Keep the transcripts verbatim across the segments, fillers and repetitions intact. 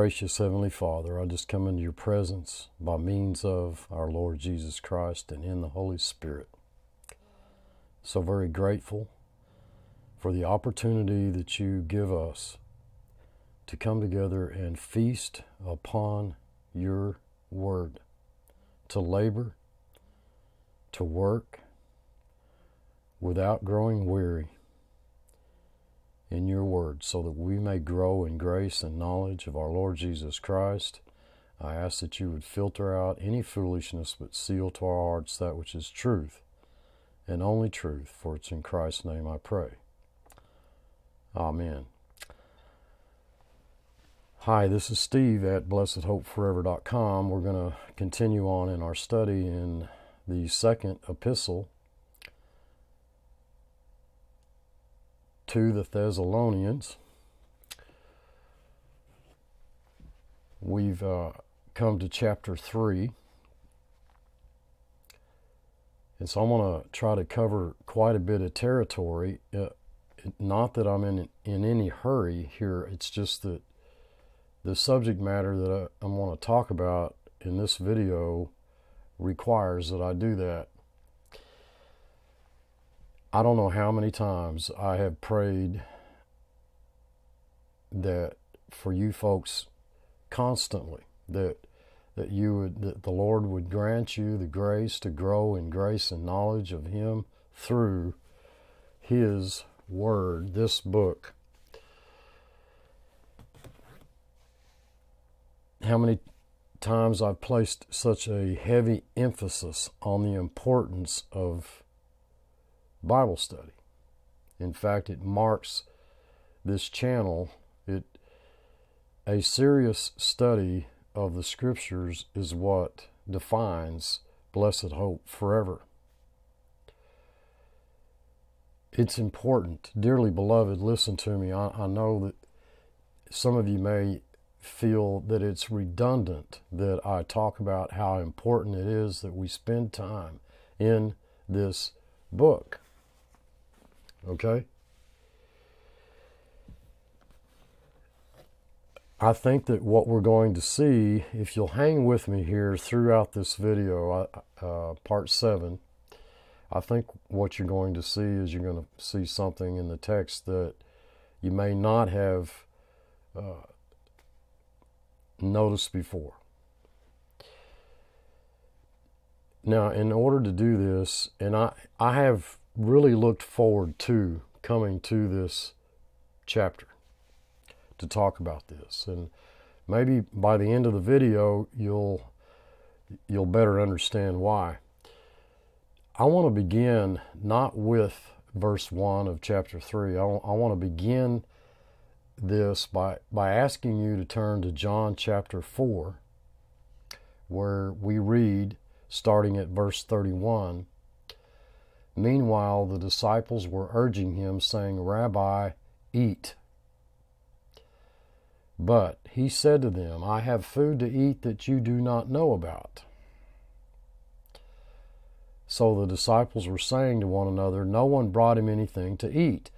Gracious Heavenly Father, I just come into your presence by means of our Lord Jesus Christ and in the Holy Spirit. So very grateful for the opportunity that you give us to come together and feast upon your word, to labor, to work without growing weary in your word, so that we may grow in grace and knowledge of our Lord Jesus Christ. I ask that you would filter out any foolishness, but seal to our hearts that which is truth, and only truth, for it's in Christ's name I pray. Amen. Hi, this is Steve at blessed hope forever dot com. We're going to continue on in our study in the second epistle to the Thessalonians. We've uh, come to chapter three. And so I'm going to try to cover quite a bit of territory. Uh, not that I'm in, in any hurry here. It's just that the subject matter that I, I'm going to talk about in this video requires that I do that. I don't know how many times I have prayed that for you folks constantly, that that you would, that the Lord would grant you the grace to grow in grace and knowledge of Him through His Word, this book. How many times I've placed such a heavy emphasis on the importance of Bible study. In fact, it marks this channel. It a serious study of the Scriptures is what defines Blessed Hope Forever. It's important. Dearly beloved, listen to me. I, I know that some of you may feel that it's redundant that I talk about how important it is that we spend time in this book. Okay? I think that what we're going to see, if you'll hang with me here throughout this video, uh, part seven, I think what you're going to see is you're going to see something in the text that you may not have uh, noticed before. Now, in order to do this, and I, I have really looked forward to coming to this chapter to talk about this, and maybe by the end of the video you'll you'll better understand why. I want to begin not with verse one of chapter three. I, I want to begin this by by asking you to turn to John chapter four, where we read, starting at verse thirty-one, "Meanwhile, the disciples were urging him, saying, 'Rabbi, eat.' But he said to them, 'I have food to eat that you do not know about.' So the disciples were saying to one another, 'No one brought him anything to eat.'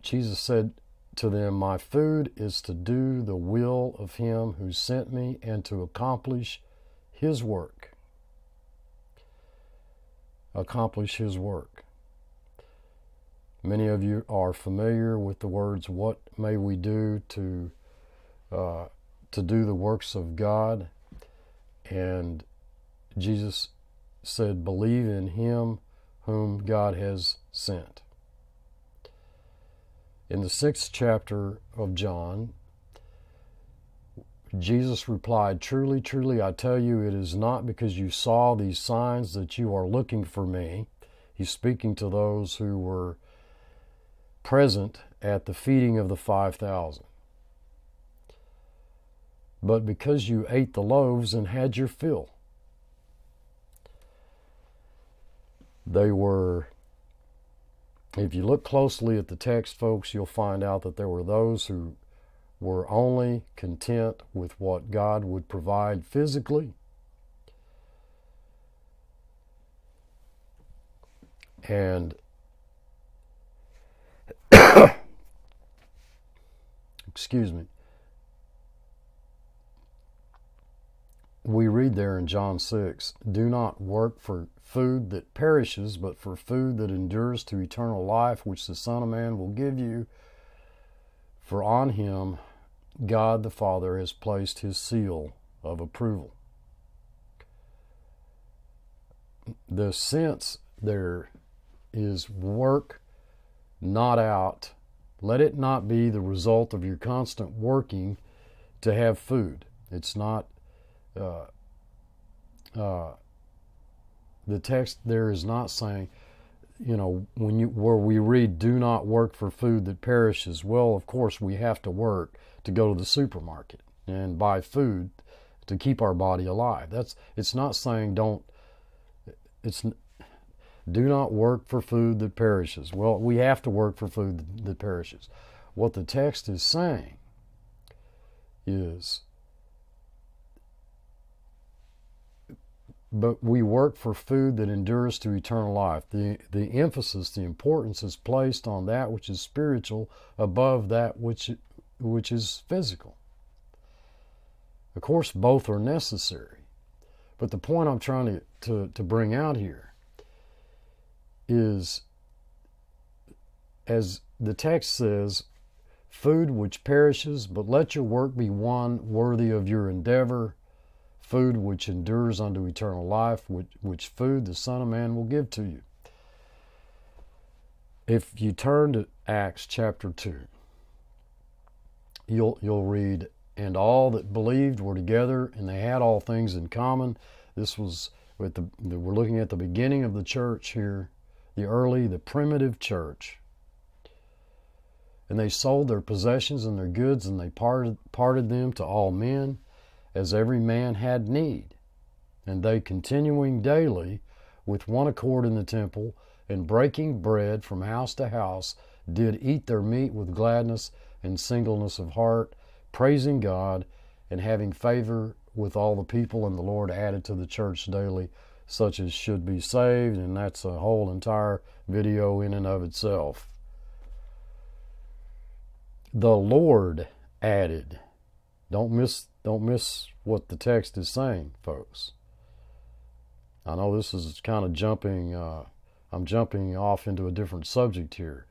Jesus said to them, 'My food is to do the will of him who sent me and to accomplish his work.'" Accomplish his work. Many of you are familiar with the words, "What may we do to uh, to do the works of God?" And Jesus said, "Believe in him whom God has sent." In the sixth chapter of John, Jesus replied, "Truly, truly, I tell you, it is not because you saw these signs that you are looking for me." He's speaking to those who were present at the feeding of the five thousand. "But because you ate the loaves and had your fill." They were, if you look closely at the text, folks, you'll find out that there were those who were only content with what God would provide physically, and excuse excuse me, we read there in John six, do not work for food that perishes, but for food that endures to eternal life, which the Son of Man will give you. For on him God the Father has placed his seal of approval. The sense there is work not out. Let it not be the result of your constant working to have food. It's not Uh, uh, the text there is not saying, you know, when you where we read, do not work for food that perishes. Well, of course, we have to work to go to the supermarket and buy food to keep our body alive. That's it's not saying don't. It's do not work for food that perishes. Well, we have to work for food that perishes. What the text is saying is, but we work for food that endures to eternal life. The, the emphasis, the importance is placed on that which is spiritual above that which, which is physical. Of course, both are necessary. But the point I'm trying to, to, to bring out here is, as the text says, food which perishes, but let your work be one worthy of your endeavor, food which endures unto eternal life, which, which food the Son of Man will give to you. If you turn to Acts chapter two, you'll, you'll read, and all that believed were together, and they had all things in common. This was, with the, we're looking at the beginning of the church here, the early, the primitive church. And they sold their possessions and their goods, and they parted, parted them to all men, as every man had need. And they, continuing daily with one accord in the temple, and breaking bread from house to house, did eat their meat with gladness and singleness of heart, praising God, and having favor with all the people. And the Lord added to the church daily such as should be saved. And that's a whole entire video in and of itself. The Lord added. Don't miss Don't miss what the text is saying, folks. I know this is kind of jumping, uh, I'm jumping off into a different subject here,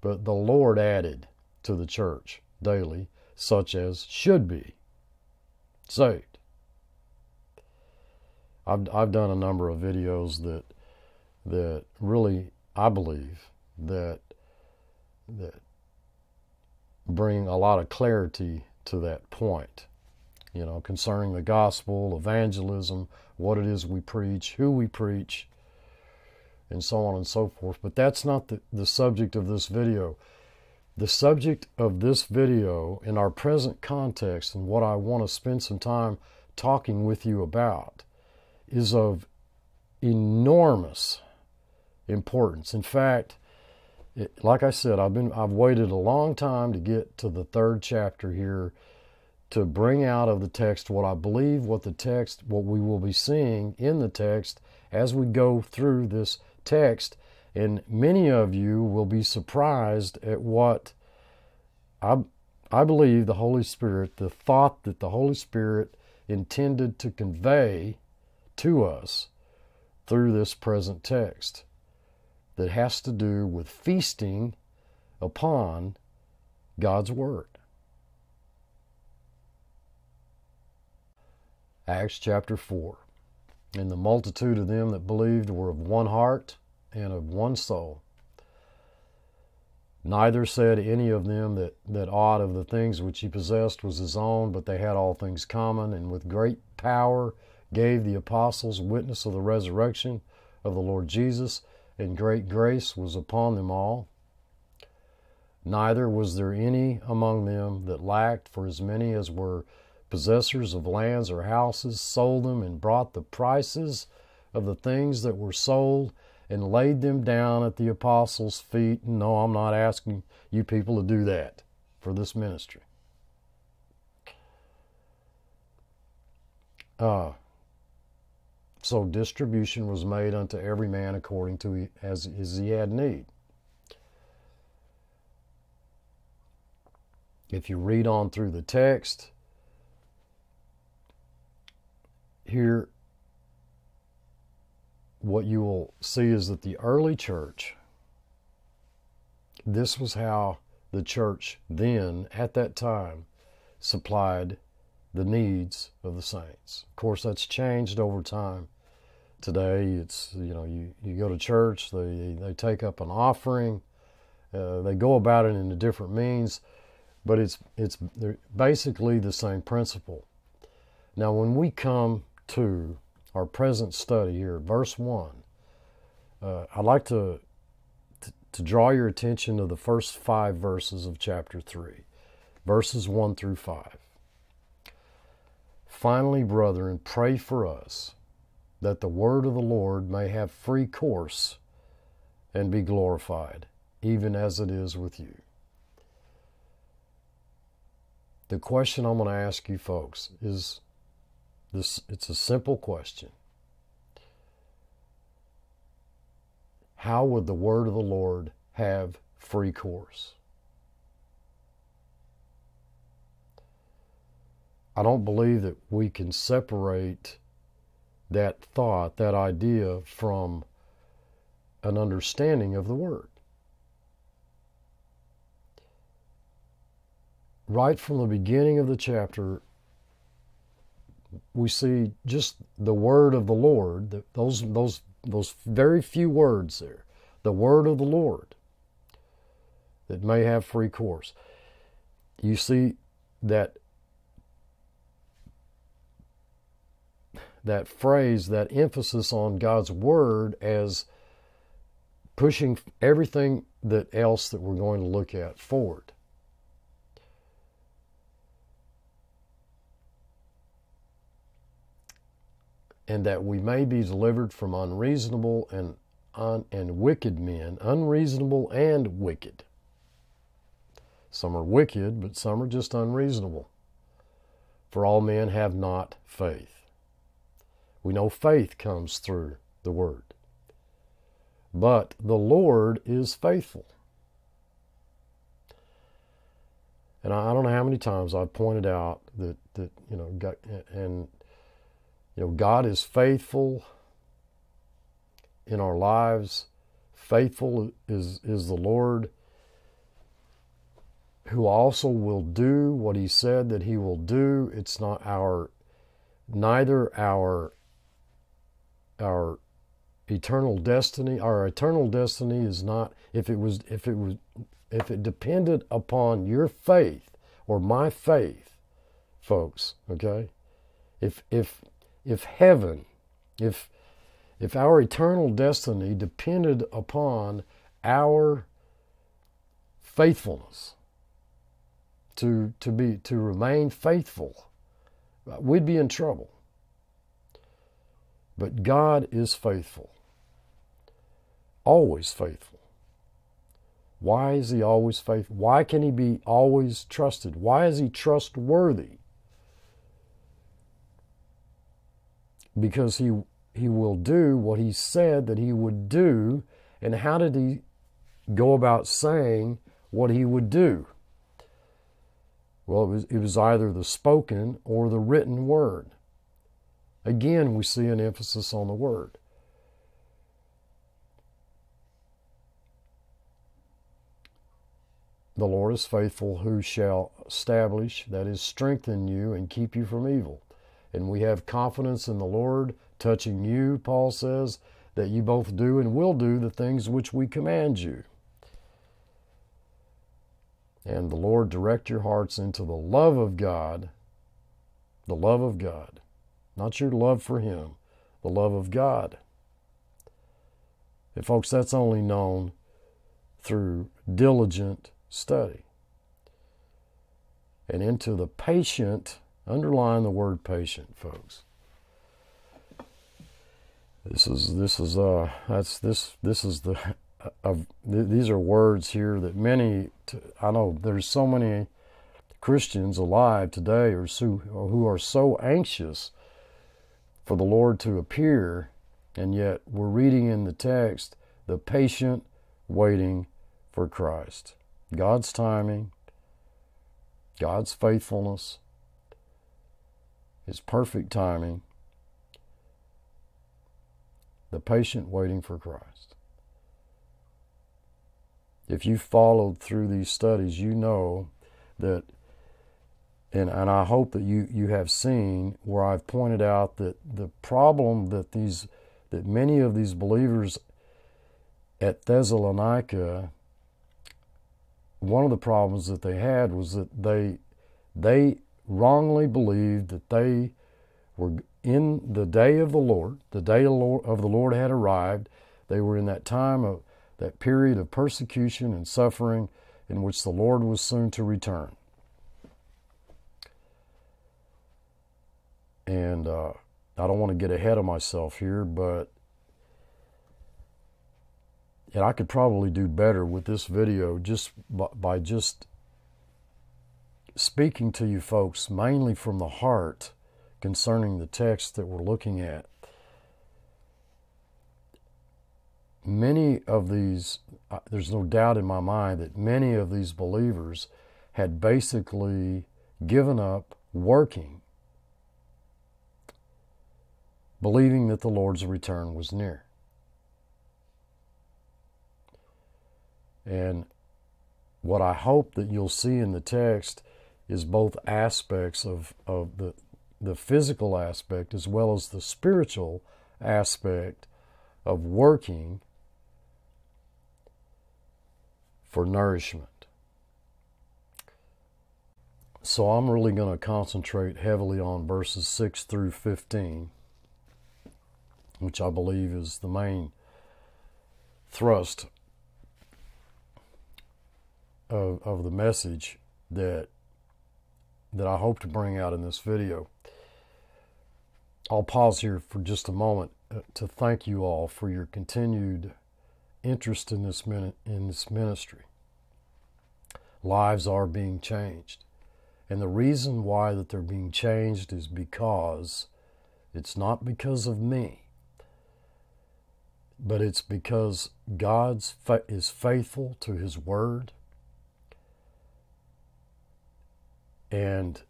but the Lord added to the church daily such as should be saved. I've, I've done a number of videos that, that really, I believe, that, that bring a lot of clarity to that point. You know, concerning the gospel, evangelism, what it is we preach, who we preach, and so on and so forth. But that's not the, the subject of this video. The subject of this video in our present context, and what I want to spend some time talking with you about, is of enormous importance. In fact, it, like I said, I've been I've waited a long time to get to the third chapter here, to bring out of the text what I believe, what the text, what we will be seeing in the text as we go through this text. And many of you will be surprised at what I, I believe the Holy Spirit, the thought that the Holy Spirit intended to convey to us through this present text, that has to do with feasting upon God's Word. Acts chapter four, and the multitude of them that believed were of one heart and of one soul. Neither said any of them that, that aught of the things which he possessed was his own, but they had all things common, and with great power gave the apostles witness of the resurrection of the Lord Jesus, and great grace was upon them all. Neither was there any among them that lacked, for as many as were possessors of lands or houses sold them, and brought the prices of the things that were sold, and laid them down at the apostles' feet. And no, I'm not asking you people to do that for this ministry. Uh, so distribution was made unto every man according to he, as, as he had need. If you read on through the text, here what you will see is that the early church, this was how the church then, at that time, supplied the needs of the saints. Of course, that's changed over time. Today, it's, you know, you, you go to church, they, they take up an offering, uh, they go about it in a different means, but it's, it's basically the same principle. Now, when we come to our present study here, verse one, uh, I'd like to, to, to draw your attention to the first five verses of chapter three, verses one through five. Finally, brethren, pray for us, that the word of the Lord may have free course and be glorified, even as it is with you. The question I'm going to ask you folks is this, it's a simple question. How would the word of the Lord have free course? I don't believe that we can separate that thought, that idea, from an understanding of the Word. Right from the beginning of the chapter, we see just the Word of the Lord, those, those, those very few words there, the Word of the Lord, that may have free course. You see that that phrase, that emphasis on God's Word as pushing everything that else that we're going to look at forward. And that we may be delivered from unreasonable and, un, and wicked men, unreasonable and wicked. Some are wicked, but some are just unreasonable. For all men have not faith. We know faith comes through the Word. But the Lord is faithful. And I don't know how many times I've pointed out that, that you know, God, and, you know, God is faithful in our lives. Faithful is, is the Lord, who also will do what He said that He will do. It's not our, neither our Our eternal destiny, our eternal destiny is not, if it was, if it was, if it depended upon your faith or my faith, folks, okay? If, if, if heaven, if, if our eternal destiny depended upon our faithfulness to, to be, to remain faithful, we'd be in trouble. But God is faithful, always faithful. Why is He always faithful? Why can He be always trusted? Why is He trustworthy? Because He, he will do what He said that He would do. And how did He go about saying what He would do? Well, it was, it was either the spoken or the written word. Again, we see an emphasis on the Word. The Lord is faithful, who shall establish, that is, strengthen you and keep you from evil. And we have confidence in the Lord touching you, Paul says, that you both do and will do the things which we command you. And the Lord direct your hearts into the love of God, the love of God. Not your love for Him, the love of God. And folks, that's only known through diligent study. And into the patient, underline the word patient, folks. This is, this is, uh, that's, this, this is the, uh, uh, th these are words here that many, t I know there's so many Christians alive today or so, who are so anxious for the Lord to appear, and yet we're reading in the text, the patient waiting for Christ. God's timing, God's faithfulness, His perfect timing, the patient waiting for Christ. If you followed through these studies, you know that, and, and I hope that you, you have seen where I've pointed out that the problem that these, that many of these believers at Thessalonica, one of the problems that they had was that they, they wrongly believed that they were in the day of the Lord, the day of the Lord had arrived. They were in that time of, that period of persecution and suffering in which the Lord was soon to return. And uh, I don't want to get ahead of myself here, but and I could probably do better with this video just by, by just speaking to you folks, mainly from the heart concerning the text that we're looking at. Many of these, there's no doubt in my mind that many of these believers had basically given up working, believing that the Lord's return was near. And what I hope that you'll see in the text is both aspects of, of the, the physical aspect as well as the spiritual aspect of working for nourishment. So I'm really going to concentrate heavily on verses six through fifteen, which I believe is the main thrust Of, of the message that that I hope to bring out in this video. I'll pause here for just a moment to thank you all for your continued interest in this min- in this ministry. Lives are being changed, and the reason why that they're being changed is because it's not because of me, but it's because God's fa- is faithful to His Word. And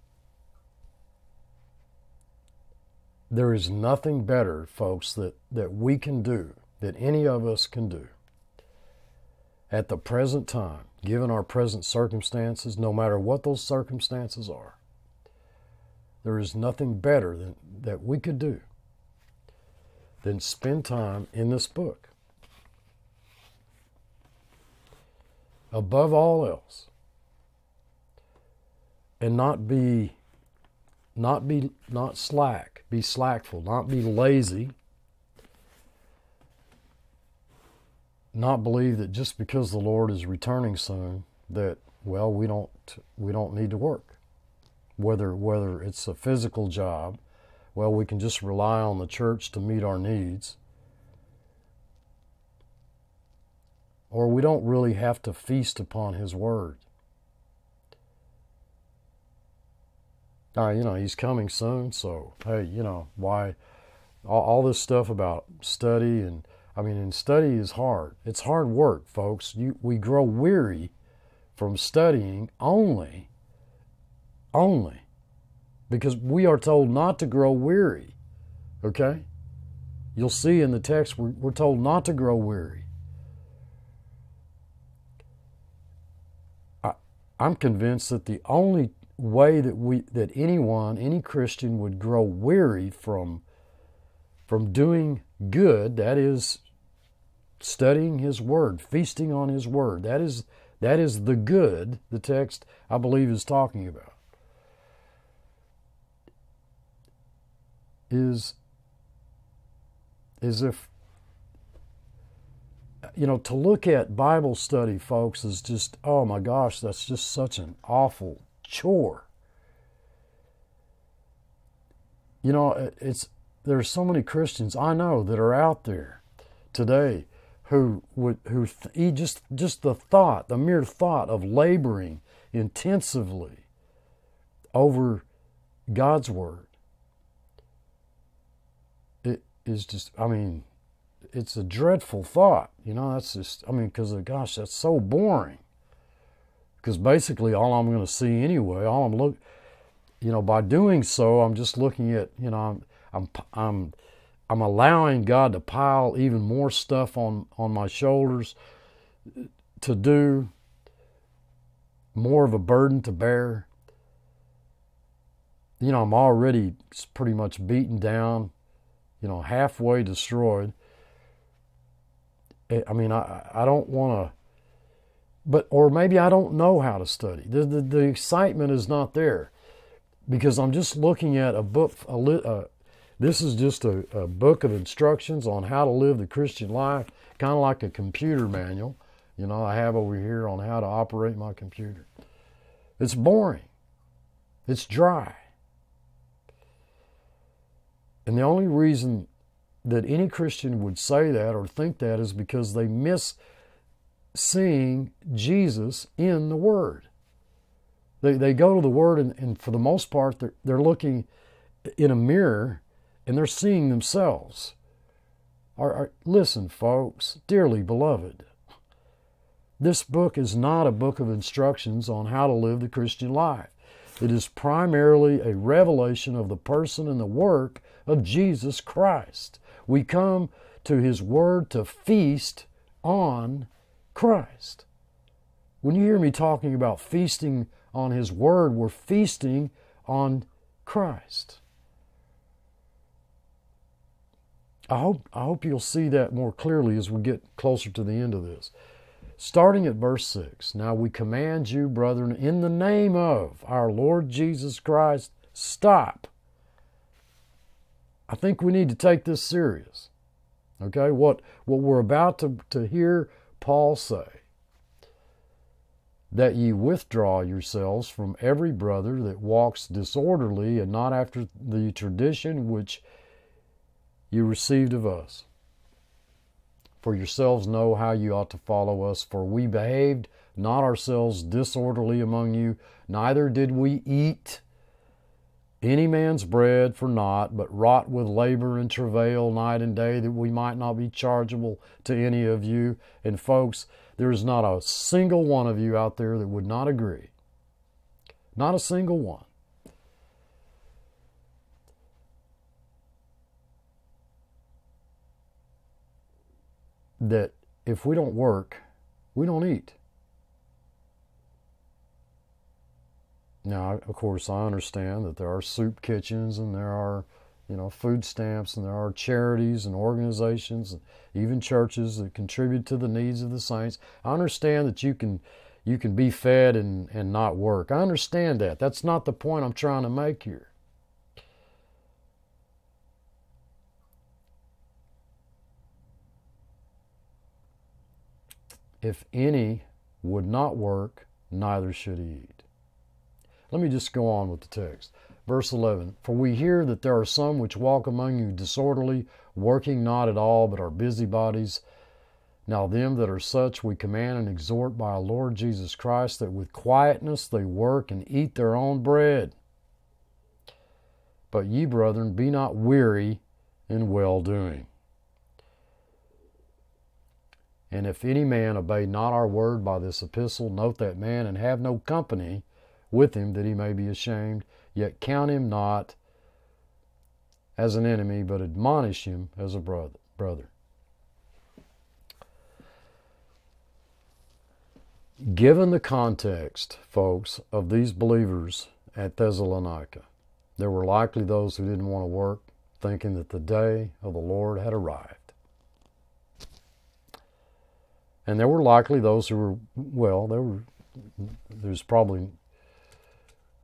there is nothing better, folks, that, that we can do, that any of us can do at the present time, given our present circumstances, no matter what those circumstances are. There is nothing better than, that we could do than spend time in this book. Above all else, and not be, not be, not slack, be slackful, not be lazy, not believe that just because the Lord is returning soon that, well, we don't, we don't need to work. Whether, whether it's a physical job, well, we can just rely on the church to meet our needs. Or we don't really have to feast upon His Word. Uh, you know, He's coming soon, so, hey, you know, why all, all this stuff about study and, I mean, and study is hard. It's hard work, folks. You, we grow weary from studying only, only, because we are told not to grow weary, okay? You'll see in the text we're, we're told not to grow weary. I, I'm convinced that the only way that we that anyone any Christian would grow weary from from doing good, that is studying His Word, feasting on His Word, that is that is the good the text I believe is talking about, is is if you know, to look at Bible study, folks, is just, oh my gosh, that's just such an awful chore. You know, it's there are so many Christians I know that are out there today who would who th just just the thought, the mere thought of laboring intensively over God's Word. It is just, I mean, it's a dreadful thought. You know, that's just, I mean, because gosh, that's so boring. because basically all I'm going to see anyway, all I'm look, you know, by doing so, I'm just looking at, you know, I'm I'm I'm, I'm allowing God to pile even more stuff on on my shoulders to do, more of a burden to bear. You know, I'm already pretty much beaten down, you know, halfway destroyed. I mean, I, I don't want to, but, or maybe I don't know how to study. The, the, the excitement is not there because I'm just looking at a book, a, uh, this is just a, a book of instructions on how to live the Christian life, kind of like a computer manual, you know, I have over here on how to operate my computer. It's boring. It's dry. And the only reason that any Christian would say that or think that is because they miss seeing Jesus in the Word. They, they go to the Word and, and for the most part, they're, they're looking in a mirror and they're seeing themselves. Our, our, listen, folks, dearly beloved, this book is not a book of instructions on how to live the Christian life. It is primarily a revelation of the person and the work of Jesus Christ. We come to His Word to feast on Christ. When you hear me talking about feasting on His Word, we're feasting on Christ. I hope, I hope you'll see that more clearly as we get closer to the end of this. Starting at verse six, now we command you, brethren, in the name of our Lord Jesus Christ, stop. I think we need to take this serious. Okay, what, what we're about to, to hear Paul say, that ye withdraw yourselves from every brother that walks disorderly and not after the tradition which you received of us. For yourselves know how you ought to follow us, for we behaved not ourselves disorderly among you, neither did we eat any man's bread for naught, but wrought with labor and travail night and day, that we might not be chargeable to any of you. And folks, there is not a single one of you out there that would not agree. Not a single one. That if we don't work, we don't eat. Now, of course, I understand that there are soup kitchens and there are, you know, food stamps and there are charities and organizations, and even churches that contribute to the needs of the saints. I understand that you can, you can be fed and, and not work. I understand that. That's not the point I'm trying to make here. If any would not work, neither should he eat. Let me just go on with the text. Verse eleven, for we hear that there are some which walk among you disorderly, working not at all, but are busybodies. Now them that are such we command and exhort by our Lord Jesus Christ, that with quietness they work and eat their own bread. But ye, brethren, be not weary in well-doing. And if any man obey not our word by this epistle, note that man, and have no company with him, that he may be ashamed. Yet count him not as an enemy, but admonish him as a brother. brother. Given the context, folks, of these believers at Thessalonica, there were likely those who didn't want to work, thinking that the day of the Lord had arrived. And there were likely those who were, well, there were, there's probably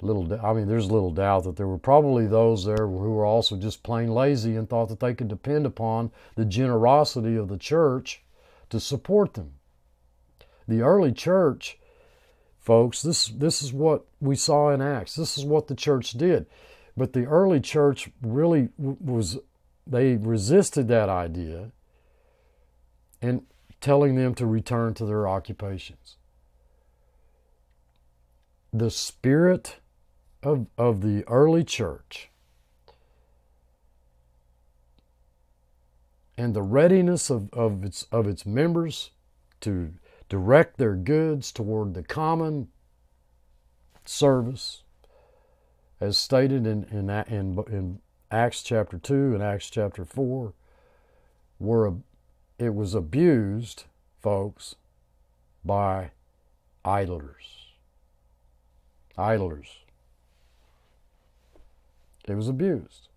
little, I mean, there's little doubt that there were probably those there who were also just plain lazy and thought that they could depend upon the generosity of the church to support them. The early church, folks, this, this is what we saw in Acts. This is what the church did. But the early church really was, they resisted that idea and telling them to return to their occupations. The spirit of, of the early church and the readiness of, of, its, of its members to direct their goods toward the common service, as stated in, in, in, in Acts chapter two and Acts chapter four, were, it was abused, folks, by idlers. Idlers. It was abused.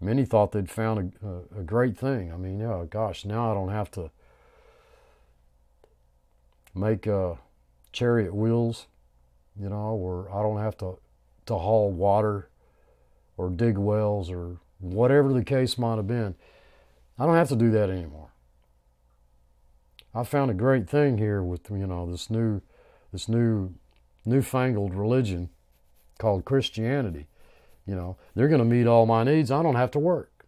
Many thought they'd found a, a great thing. I mean, oh, gosh, now I don't have to make uh, chariot wheels, you know, or I don't have to, to haul water or dig wells or whatever the case might have been. I don't have to do that anymore. I found a great thing here with, you know, this new, this new, newfangled religion called Christianity. You know, they're going to meet all my needs. I don't have to work.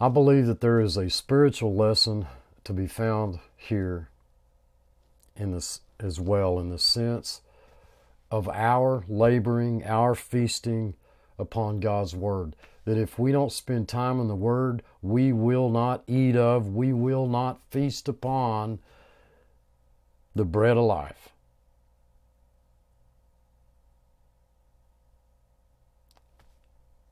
I believe that there is a spiritual lesson to be found here in this as well, in the sense of our laboring, our feasting upon God's Word. That if we don't spend time in the Word, we will not eat of, we will not feast upon the bread of life.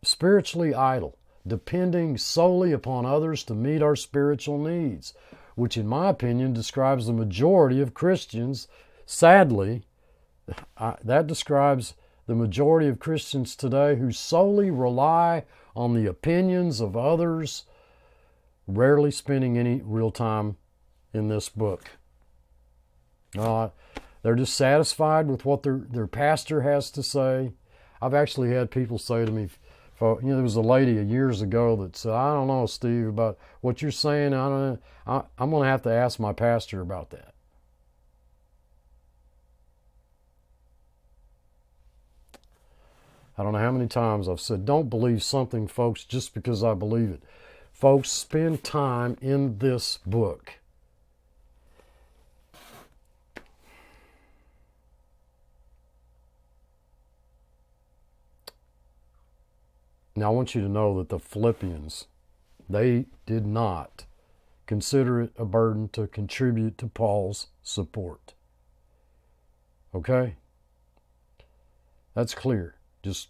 Spiritually idle, depending solely upon others to meet our spiritual needs, which in my opinion describes the majority of Christians. Sadly, I, that describes the majority of Christians today, who solely rely on the opinions of others, rarely spending any real time in this book. Uh, they're just satisfied with what their, their pastor has to say. I've actually had people say to me, you know, there was a lady years ago that said, I don't know, Steve, about what you're saying. I don't, I, I'm going to have to ask my pastor about that. I don't know how many times I've said, don't believe something, folks, just because I believe it. Folks, spend time in this book. Now, I want you to know that the Philippians, they did not consider it a burden to contribute to Paul's support. Okay? That's clear. Just,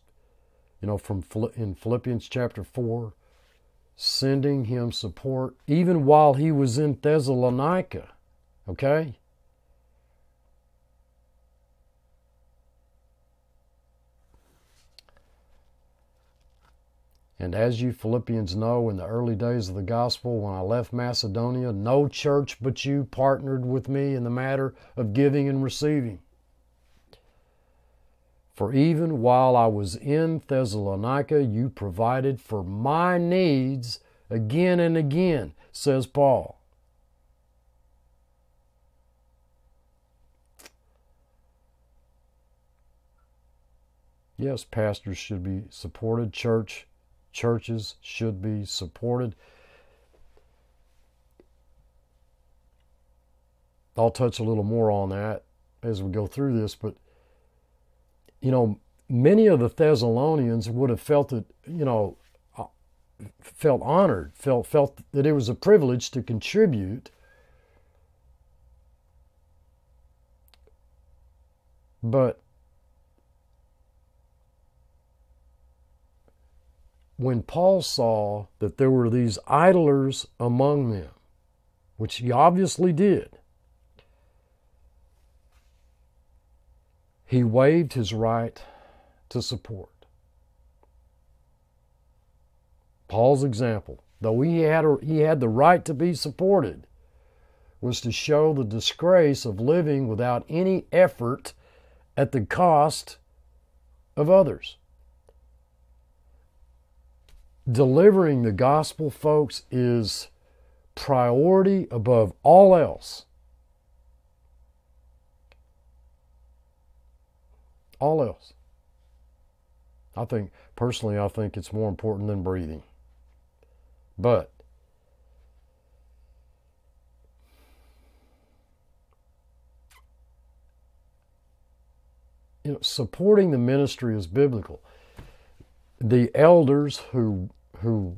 you know, from in Philippians chapter four, sending him support even while he was in Thessalonica. Okay? And as you Philippians know, in the early days of the gospel, when I left Macedonia, no church but you partnered with me in the matter of giving and receiving. For even while I was in Thessalonica, you provided for my needs again and again, says Paul. Yes, pastors should be supported. Church Churches should be supported. I'll touch a little more on that as we go through this, but, you know, many of the Thessalonians would have felt it, you know, felt honored, felt, felt that it was a privilege to contribute. But when Paul saw that there were these idlers among them, which he obviously did, he waived his right to support. Paul's example, though he had, a, he had the right to be supported, was to show the disgrace of living without any effort at the cost of others. Delivering the gospel, folks, is priority above all else. All else. I think, personally, I think it's more important than breathing. But you know, supporting the ministry is biblical. The elders who who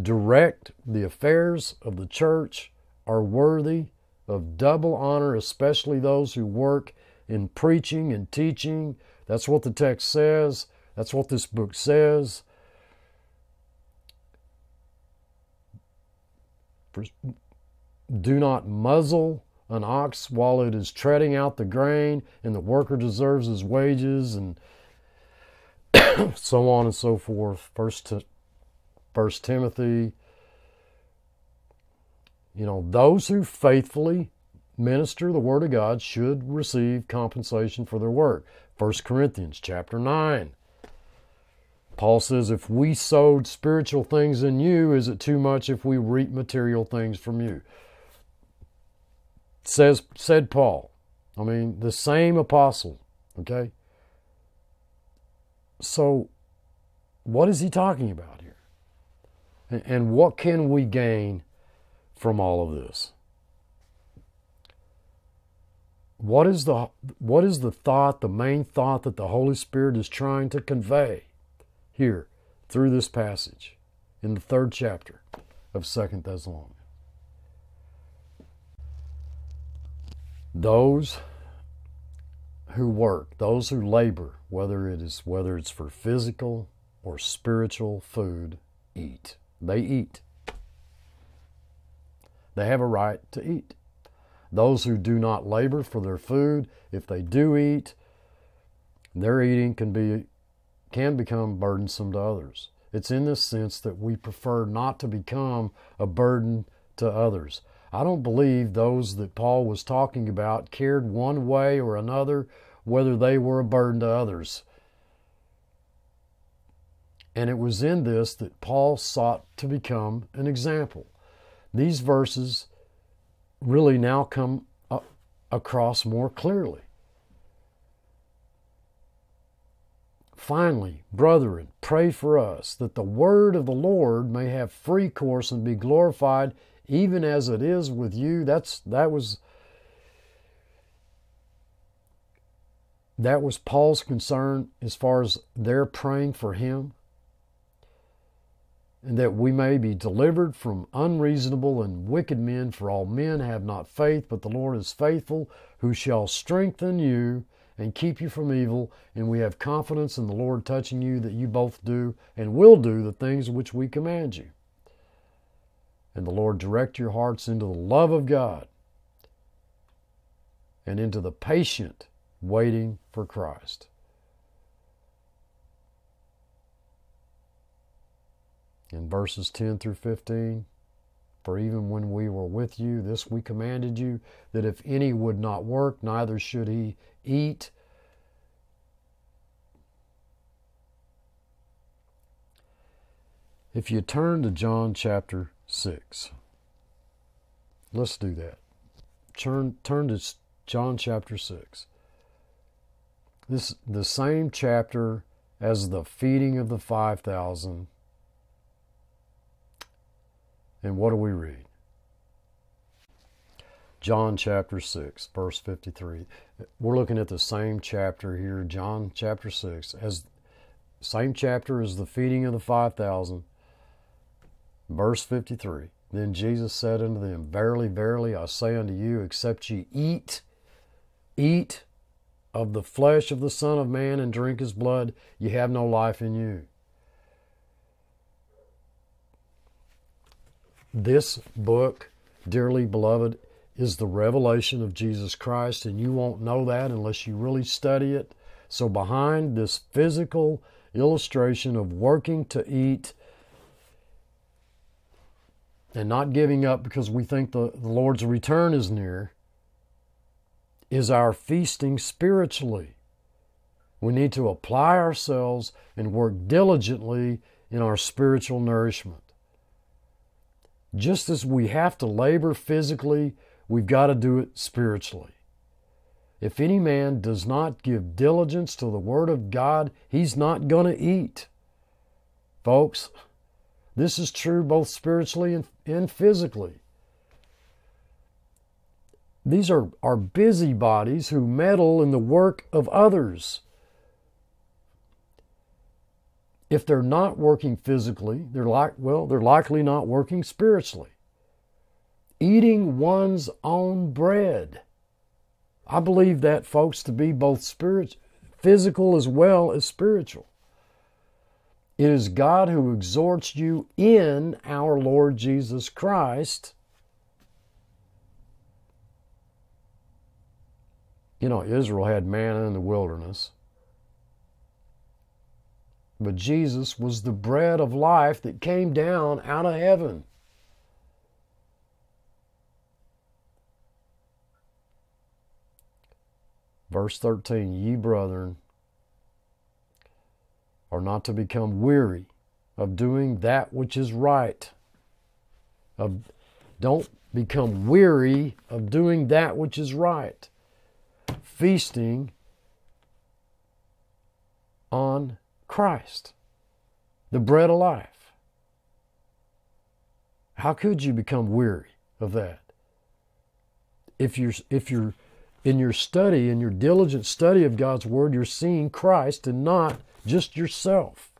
direct the affairs of the church are worthy of double honor, especially those who work in preaching and teaching. That's what the text says. That's what this book says. Do not muzzle an ox while it is treading out the grain, and the worker deserves his wages, and so on and so forth. First, First Timothy. You know, those who faithfully minister the Word of God should receive compensation for their work. First Corinthians chapter nine. Paul says, if we sowed spiritual things in you, is it too much if we reap material things from you? Says, said Paul. I mean, the same apostle, okay? So, what is he talking about here? And, and what can we gain from all of this? What is the, what is the thought, the main thought that the Holy Spirit is trying to convey here through this passage in the third chapter of Second Thessalonians? Those who work, those who labor, whether it is whether it's for physical or spiritual food, eat. They eat. They have a right to eat. Those who do not labor for their food, if they do eat, their eating can be can become burdensome to others. It's in this sense that we prefer not to become a burden to others. I don't believe those that Paul was talking about cared one way or another whether they were a burden to others. And it was in this that Paul sought to become an example. These verses really now come across more clearly. Finally, brethren, pray for us, that the word of the Lord may have free course and be glorified, even as it is with you. That's, that was, that was Paul's concern as far as their praying for him, and that we may be delivered from unreasonable and wicked men, for all men have not faith, but the Lord is faithful, who shall strengthen you and keep you from evil, and we have confidence in the Lord touching you, that you both do and will do the things which we command you. And the Lord direct your hearts into the love of God and into the patient waiting for Christ. In verses ten through fifteen, for even when we were with you, this we commanded you, that if any would not work, neither should he eat. If you turn to John chapter six, let's do that. Turn, turn to John chapter six. This the same chapter as the feeding of the five thousand. And what do we read? John chapter six, verse fifty-three. We're looking at the same chapter here, John chapter six, as same chapter as the feeding of the five thousand, verse fifty-three. Then Jesus said unto them, verily, verily, I say unto you, except ye eat, eat of the flesh of the Son of Man and drink his blood, ye have no life in you. This book, dearly beloved, is the revelation of Jesus Christ, and you won't know that unless you really study it. So behind this physical illustration of working to eat and not giving up because we think the, the Lord's return is near, is our feasting spiritually. We need to apply ourselves and work diligently in our spiritual nourishment. Just as we have to labor physically, we've got to do it spiritually. If any man does not give diligence to the Word of God, he's not going to eat. Folks, this is true both spiritually and, and physically. These are, are busybodies who meddle in the work of others. If they're not working physically, they're like, well, they're likely not working spiritually. eating one's own bread. I believe that, folks, to be both spiritual, physical as well as spiritual. It is God who exhorts you in our Lord Jesus Christ. You know, Israel had manna in the wilderness, but Jesus was the bread of life that came down out of heaven. Verse thirteen, ye brethren are not to become weary of doing that which is right. Of, don't become weary of doing that which is right. Feasting on Christ, the bread of life. How could you become weary of that? If you're, if you're in your study, in your diligent study of God's Word, you're seeing Christ and not just yourself.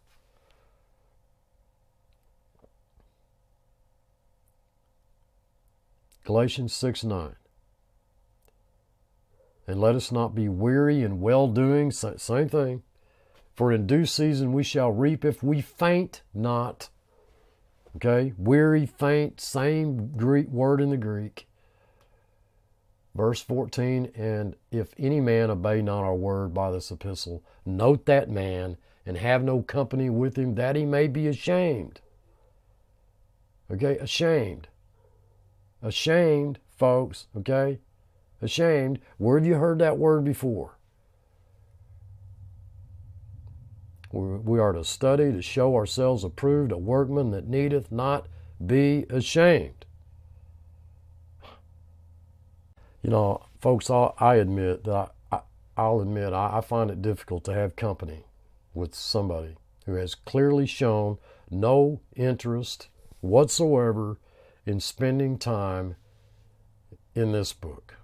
Galatians six nine. And let us not be weary in well-doing, same thing. For in due season we shall reap if we faint not. Okay, weary, faint, same Greek word in the Greek. Verse fourteen, and if any man obey not our word by this epistle, note that man, and have no company with him, that he may be ashamed. Okay, ashamed. Ashamed, folks, okay? Ashamed. Where have you heard that word before? We are to study, to show ourselves approved, a workman that needeth not be ashamed. You know, folks, I admit that I, I'll admit I find it difficult to have company with somebody who has clearly shown no interest whatsoever in spending time in this book.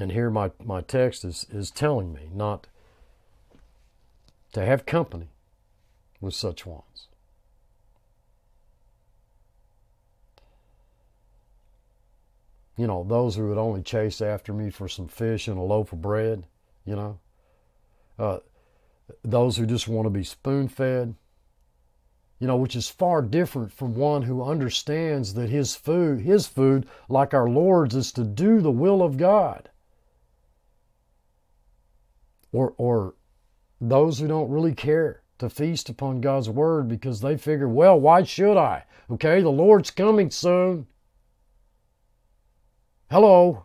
And here my, my text is, is telling me not to have company with such ones. You know, those who would only chase after me for some fish and a loaf of bread, you know. Uh, those who just want to be spoon-fed, you know, which is far different from one who understands that his food, his food, like our Lord's, is to do the will of God. Or, or those who don't really care to feast upon God's Word because they figure, well, why should I? Okay, the Lord's coming soon. Hello.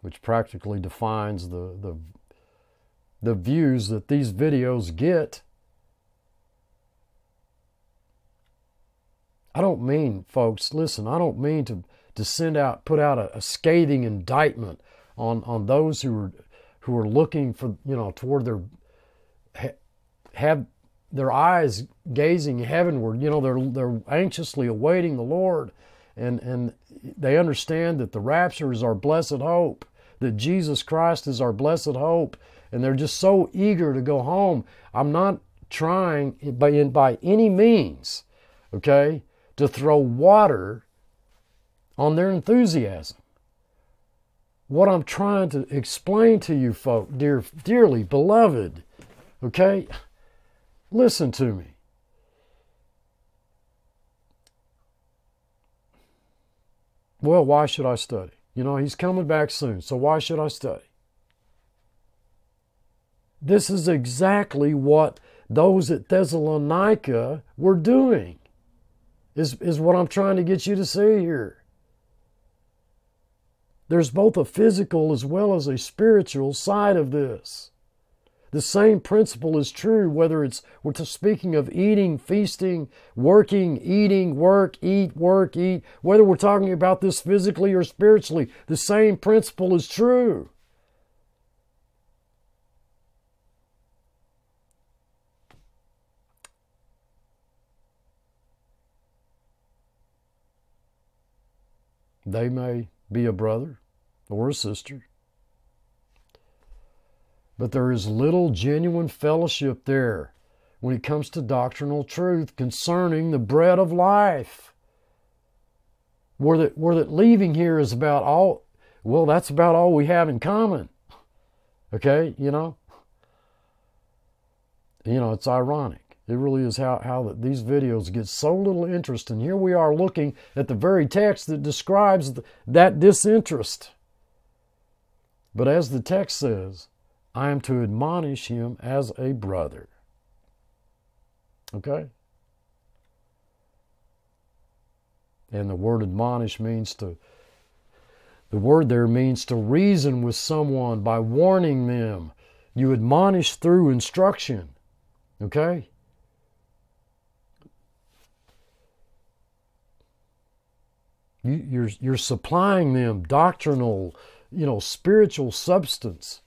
Which practically defines the, the, the views that these videos get. I don't mean, folks, listen, I don't mean to... to send out, put out a, a scathing indictment on, on those who are, who are looking for, you know, toward their, ha, have their eyes gazing heavenward. You know, they're, they're anxiously awaiting the Lord, and, and they understand that the rapture is our blessed hope, that Jesus Christ is our blessed hope, and they're just so eager to go home. I'm not trying by, by any means, okay, to throw water on their enthusiasm. What I'm trying to explain to you folk, dear, dearly beloved, okay, listen to me. Well, why should I study? You know, he's coming back soon, so why should I study? This is exactly what those at Thessalonica were doing, is, is what I'm trying to get you to see here. There's both a physical as well as a spiritual side of this. The same principle is true whether it's, we're speaking of eating, feasting, working, eating, work, eat, work, eat, whether we're talking about this physically or spiritually, the same principle is true. They may be a brother or a sister. But there is little genuine fellowship there when it comes to doctrinal truth concerning the bread of life. Where that, where that leaving here is about all, well, that's about all we have in common. Okay, you know? You know, it's ironic. It really is how, how that these videos get so little interest. And here we are looking at the very text that describes th- that disinterest. But as the text says, I am to admonish him as a brother. Okay? And the word admonish means to, the word there means to reason with someone by warning them. You admonish through instruction. Okay? You, you're, you're supplying them doctrinal, you know, spiritual substance.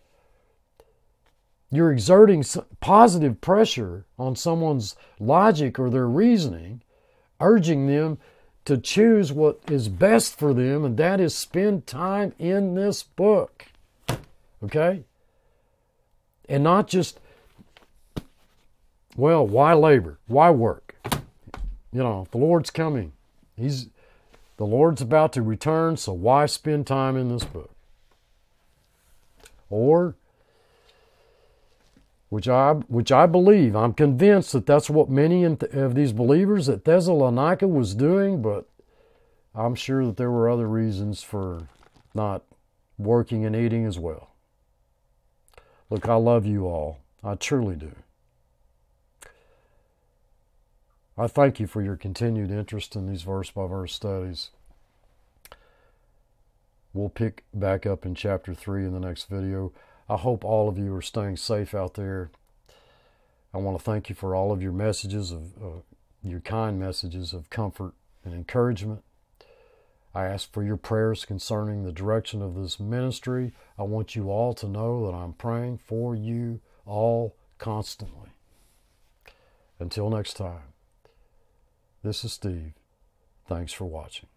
You're exerting positive pressure on someone's logic or their reasoning, urging them to choose what is best for them, and that is spend time in this book, okay? And not just, well, why labor? Why work? You know, the Lord's coming. He's, the Lord's about to return, so why spend time in this book? Or... Which I, which I believe, I'm convinced that that's what many of these believers at Thessalonica was doing, but I'm sure that there were other reasons for not working and eating as well. Look, I love you all. I truly do. I thank you for your continued interest in these verse-by-verse studies. We'll pick back up in chapter three in the next video. I hope all of you are staying safe out there. I want to thank you for all of your messages, of uh, your kind messages of comfort and encouragement. I ask for your prayers concerning the direction of this ministry. I want you all to know that I'm praying for you all constantly. Until next time, this is Steve. Thanks for watching.